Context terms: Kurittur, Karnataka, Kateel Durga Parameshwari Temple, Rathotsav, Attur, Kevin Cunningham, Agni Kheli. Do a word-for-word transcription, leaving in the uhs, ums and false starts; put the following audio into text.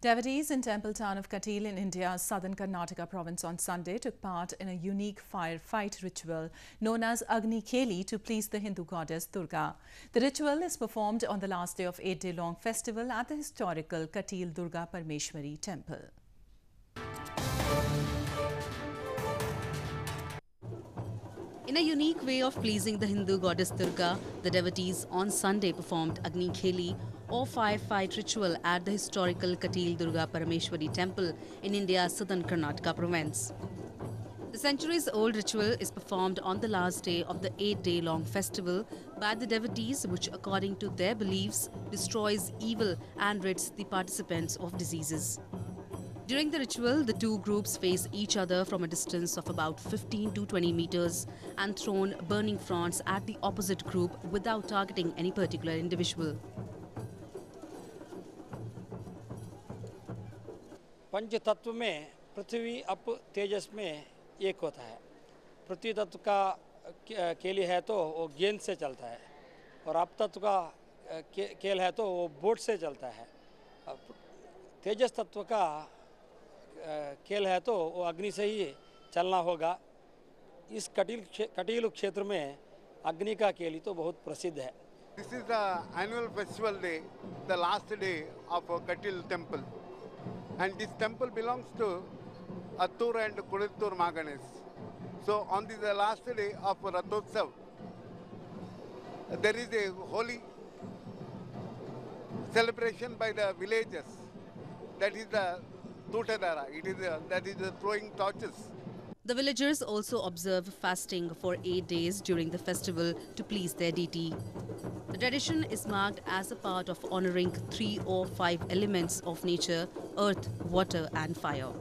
Devotees in temple town of Kateel in India's southern Karnataka province on Sunday took part in a unique firefight ritual known as Agni Kheli to please the Hindu goddess Durga. The ritual is performed on the last day of eight-day-long festival at the historical Kateel Durga Parameshwari Temple. In a unique way of pleasing the Hindu goddess Durga, the devotees on Sunday performed Agni Kheli, or firefight ritual, at the historical Kateel Durga Parameshwari Temple in India's southern Karnataka province. The centuries-old ritual is performed on the last day of the eight-day-long festival by the devotees, which, according to their beliefs, destroys evil and rids the participants of diseases. During the ritual, the two groups face each other from a distance of about fifteen to twenty meters and thrown burning fronds at the opposite group without targeting any particular individual. पंच तत्व में पृथ्वी up तेजस में एक होता है। पृथ्वी तत्व का केली है तो वो गेंद से चलता है और अप तत्व का केल है तो वो बोट से चलता है। तेजस तत्व का केल है तो वो अग्नि से ही चलना होगा। इस कटील कटीलु क्षेत्र में अग्नि का केली तो बहुत प्रसिद्ध है। This is the annual festival day, the last day of Kateel temple. And this temple belongs to Attur and Kurittur Maganes. So on the last day of Rathotsav, there is a holy celebration by the villagers. That is the Tutadara. It is a, that is the throwing torches. The villagers also observe fasting for eight days during the festival to please their deity. The tradition is marked as a part of honoring three or five elements of nature: earth, water and fire.